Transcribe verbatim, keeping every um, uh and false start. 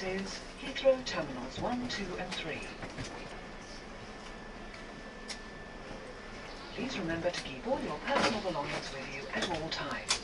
services Heathrow Terminals one, two and three. Please remember to keep all your personal belongings with you at all times.